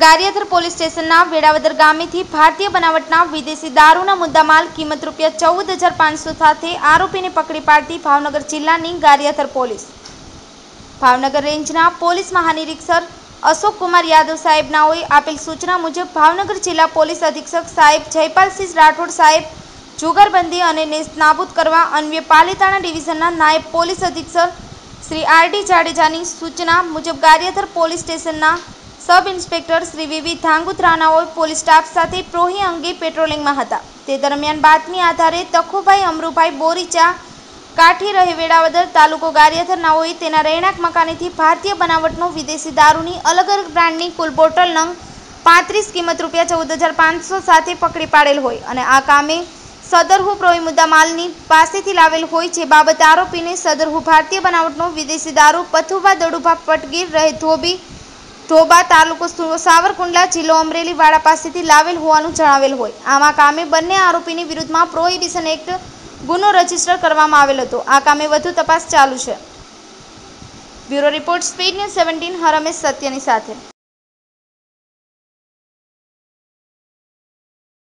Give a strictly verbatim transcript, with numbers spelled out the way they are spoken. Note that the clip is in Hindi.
गारीयाधार पोलीस स्टेशन वेळावદર गामेथी भारतीय बनावटना विदेशी दारूना मुद्दामाल किंमत रूपिया चौदह हज़ार पांच सौ साथे आरोपीने पकड़ी पाड़ती भावनगर जिल्लानी गारीयाधार पोलीस। भावनगर रेंजना पोलीस महानिरीक्षक अशोककुमार यादव साहेबनाओए आपेल सूचना मुजब भावनगर जिला पोलीस अधीक्षक साहेब जयपालसिंह राठौड़ साहेब जुगारबंदी अने नेस्तनाबूद करवा अन्वे पालीताणा डिविजनना नायब पोलीस अधीक्षक श्री आर डी जाडेजानी सूचना मुजब गारीयाधार पोलीस स्टेशनना सब इंस्पेक्टर श्री वीवी धांगुत्रानाओ पोलीस स्टाफ साथे प्रोही अंगे पेट्रोलिंग में हता। ते दरमियान बातमी आधारे तखुभाई अमरूभाई बोरीचा काठी रहे वेळावદર तालुको गारीयाधार नाओए तेना रहेणाक मकानेथी भारतीय बनावटनो विदेशी दारूनी अलग अलग ब्रांडनी कुल बोटल नंग पैंतीस किंमत रूपिया चौदह हज़ार पांच सौ साथे पकड़ी पाडेल होय अने आ कामे सदरहु प्रोही मुद्दामालनी पासेथी लावेल होय जे बाबत आरोपीने सदरहु भारतीय बनावटनो विदेशी दारू पथुभा दडुभा पटगीर रहे धोबी धोबा तालुको सावरकुंडला जिल्लो अमरेली वाड़ा पासेथी लावेल होवानुं जणावेल होय। आमां कामे बंने आरोपीनी विरुद्धमां प्रोहिबिशन एक्ट गुनो रजिस्टर करवामां आवेल हतो। आ कामे વધુ તપાસ ચાલુ છે। ब्यूरो रिपोर्ट स्पीड न्यूज सत्रह हरमेश सत्यनी साथे।